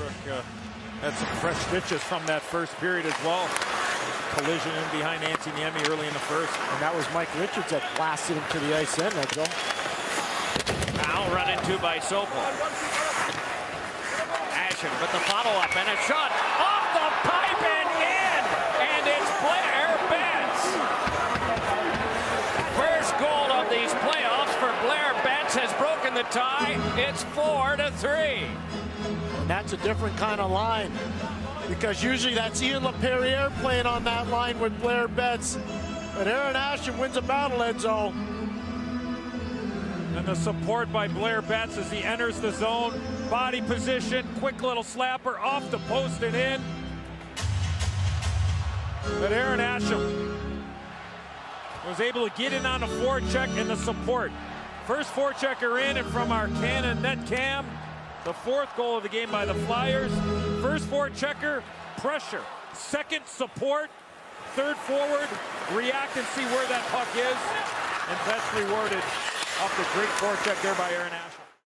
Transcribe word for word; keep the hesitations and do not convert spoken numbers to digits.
Westbrook uh, had some fresh stitches from that first period as well. Collision in behind Anthony Niemi early in the first. And that was Mike Richards that blasted him to the ice end, that goal. Now run into by Sobel. Asham with the follow-up and a shot off the pipe and in. And it's Blair Betts. First goal of these playoffs for Blair Betts has broken the tie. It's four to three. And that's a different kind of line, because usually that's Ian LaPerriere playing on that line with Blair Betts. But Aaron Asham wins a battle, Enzo. And the support by Blair Betts as he enters the zone. Body position, quick little slapper off the post and in. But Aaron Asham was able to get in on the forecheck and the support. First forechecker in, and from our Cannon net cam, the fourth goal of the game by the Flyers. First forechecker, pressure. Second, support. Third, forward, react and see where that puck is. And best rewarded off the great forecheck there by Aaron Asham.